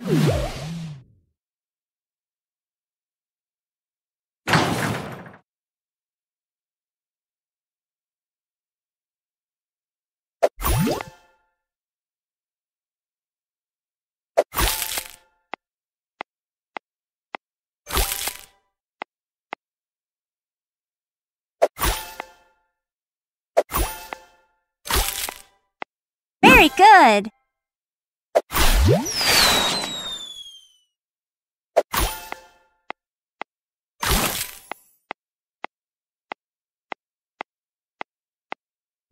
Very good!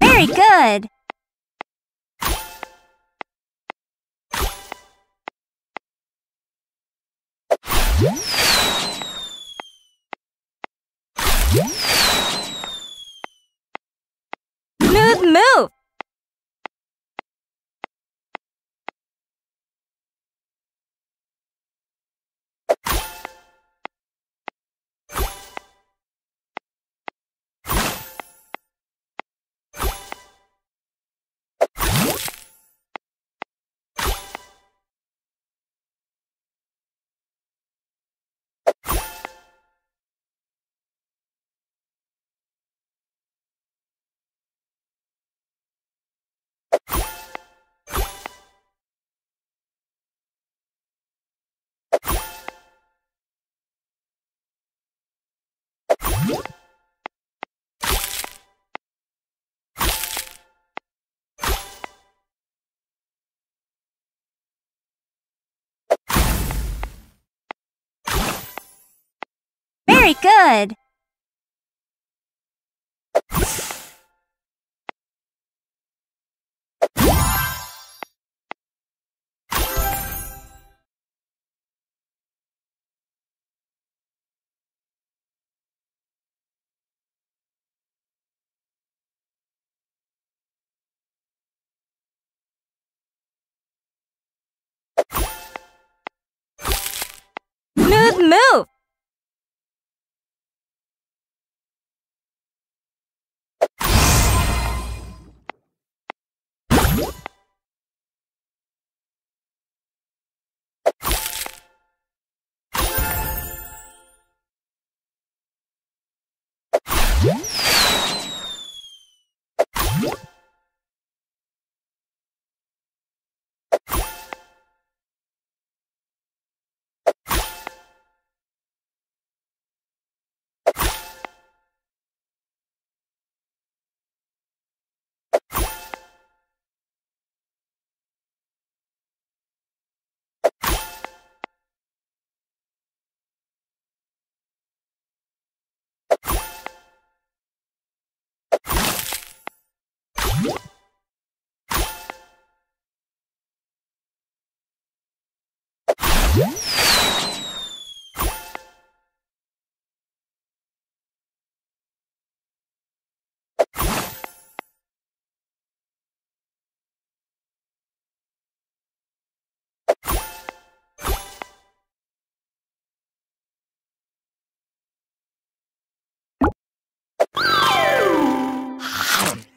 Very good! Smooth move! Very good! Smooth move!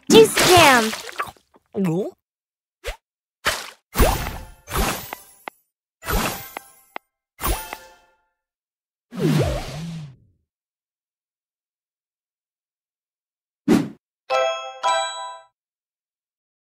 Juice Jam!